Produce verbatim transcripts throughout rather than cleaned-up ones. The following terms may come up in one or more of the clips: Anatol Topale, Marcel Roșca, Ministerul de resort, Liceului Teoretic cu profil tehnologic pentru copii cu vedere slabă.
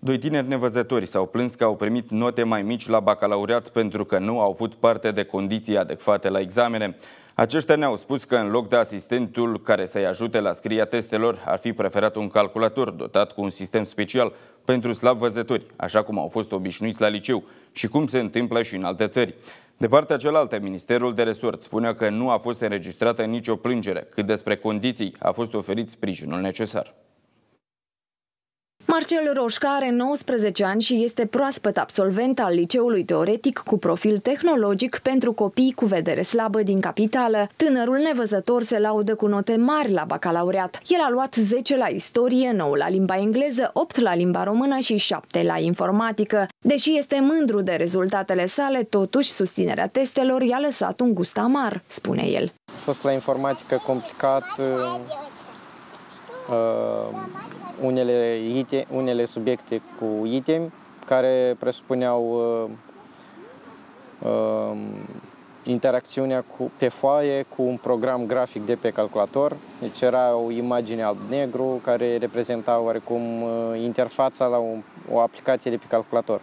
Doi tineri nevăzători s-au plâns că au primit note mai mici la bacalaureat pentru că nu au avut parte de condiții adecvate la examene. Aceștia ne-au spus că în loc de asistentul care să-i ajute la scrierea testelor, ar fi preferat un calculator dotat cu un sistem special pentru slab văzători, așa cum au fost obișnuiți la liceu și cum se întâmplă și în alte țări. De partea cealaltă, Ministerul de Resort spune că nu a fost înregistrată nicio plângere, cât despre condiții a fost oferit sprijinul necesar. Marcel Roșca are nouăsprezece ani și este proaspăt absolvent al Liceului Teoretic cu profil tehnologic pentru copii cu vedere slabă din capitală. Tânărul nevăzător se laudă cu note mari la bacalaureat. El a luat zece la istorie, nouă la limba engleză, opt la limba română și șapte la informatică. Deși este mândru de rezultatele sale, totuși susținerea testelor i-a lăsat un gust amar, spune el. A fost la informatică complicat. Uh, unele, item, unele subiecte cu itemi care presupuneau uh, uh, interacțiunea cu, pe foaie cu un program grafic de pe calculator. Deci era o imagine alb-negru care reprezenta oarecum uh, interfața la o, o aplicație de pe calculator.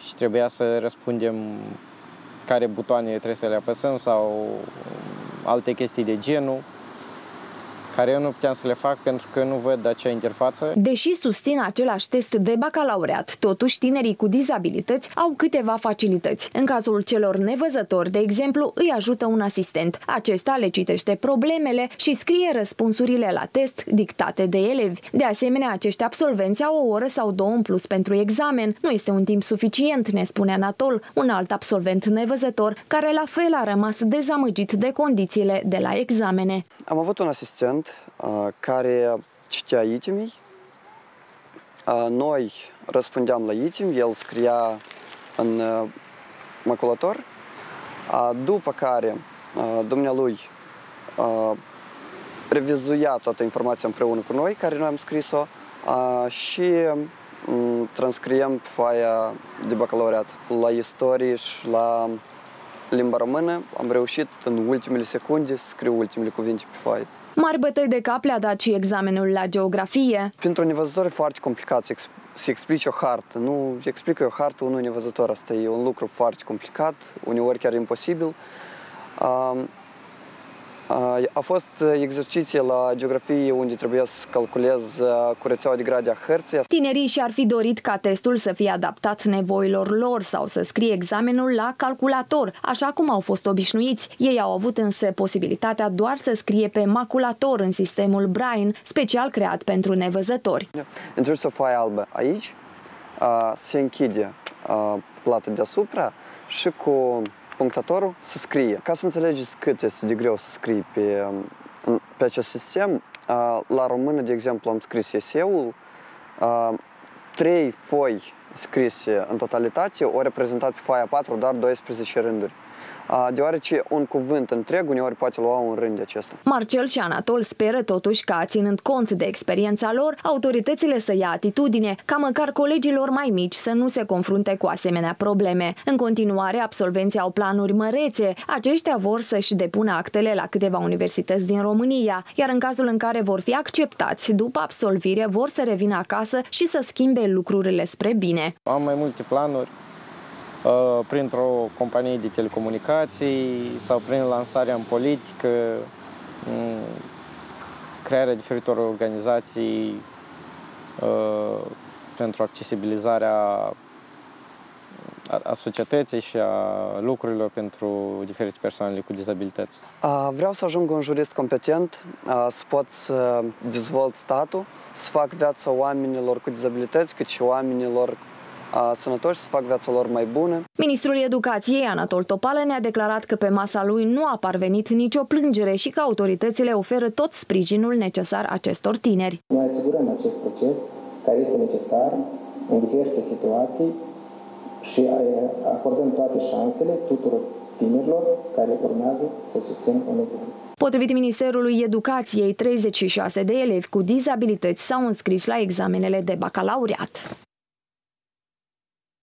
Și trebuia să răspundem care butoane trebuie să le apăsăm sau alte chestii de genul, care eu nu puteam să le fac pentru că nu văd acea interfață. Deși susțin același test de bacalaureat, totuși tinerii cu dizabilități au câteva facilități. În cazul celor nevăzători, de exemplu, îi ajută un asistent. Acesta le citește problemele și scrie răspunsurile la test dictate de elevi. De asemenea, acești absolvenți au o oră sau două în plus pentru examen. Nu este un timp suficient, ne spune Anatol, un alt absolvent nevăzător, care la fel a rămas dezamăgit de condițiile de la examene. Am avut un asistent care citea itemii. Noi răspundeam la item, el scria în maculator, după care dumnealui revizuia toată informația împreună cu noi, care noi am scris-o, și transcriem pe foaia de bacalaureat. La istorie și la limba română am reușit în ultimele secunde să scriu ultimele cuvinte pe foaie. Mari bătăi de cap le-a dat și examenul la geografie. Pentru un nevăzător e foarte complicat să, exp să explici o hartă. Nu explică o hartă unui nevăzător. Asta e un lucru foarte complicat, uneori chiar imposibil. A, a, a fost exerciție la geografie unde trebuia să calculez curățeaua de grade a hărții. Tinerii și-ar fi dorit ca testul să fie adaptat nevoilor lor sau să scrie examenul la calculator, așa cum au fost obișnuiți. Ei au avut însă posibilitatea doar să scrie pe maculator în sistemul Brain, special creat pentru nevăzători. Introduce o foaie albă aici, se închide plata deasupra și cu punctatorul să scrie. Ca să înțelegeți cât este de greu să scrii pe, pe acest sistem, la română, de exemplu, am scris eseul, trei foi scrise în totalitate, o reprezentat pe foaia patru, doar doisprezece rânduri, deoarece un cuvânt întreg uneori poate lua un rând de acesta. Marcel și Anatol speră totuși ca, ținând cont de experiența lor, autoritățile să ia atitudine, ca măcar colegilor mai mici să nu se confrunte cu asemenea probleme. În continuare, absolvenții au planuri mărețe. Aceștia vor să-și depună actele la câteva universități din România, iar în cazul în care vor fi acceptați, după absolvire vor să revină acasă și să schimbe lucrurile spre bine. Am mai multe planuri. Printr-o companie de telecomunicații sau prin lansarea în politică, crearea diferitor organizații pentru accesibilizarea a societății și a lucrurilor pentru diferite persoanele cu dizabilități. Vreau să ajung un jurist competent, să pot să dezvolt statul, să fac viața oamenilor cu dizabilități, cât și oamenilor sănătoși, să fac viața lor mai bună. Ministrul Educației, Anatol Topale, ne-a declarat că pe masa lui nu a parvenit nicio plângere și că autoritățile oferă tot sprijinul necesar acestor tineri. Noi asigurăm acest proces care este necesar în diverse situații și acordăm toate șansele tuturor tinerilor care urmează să susțină un examen. Potrivit Ministerului Educației, treizeci și șase de elevi cu dizabilități s-au înscris la examenele de bacalaureat.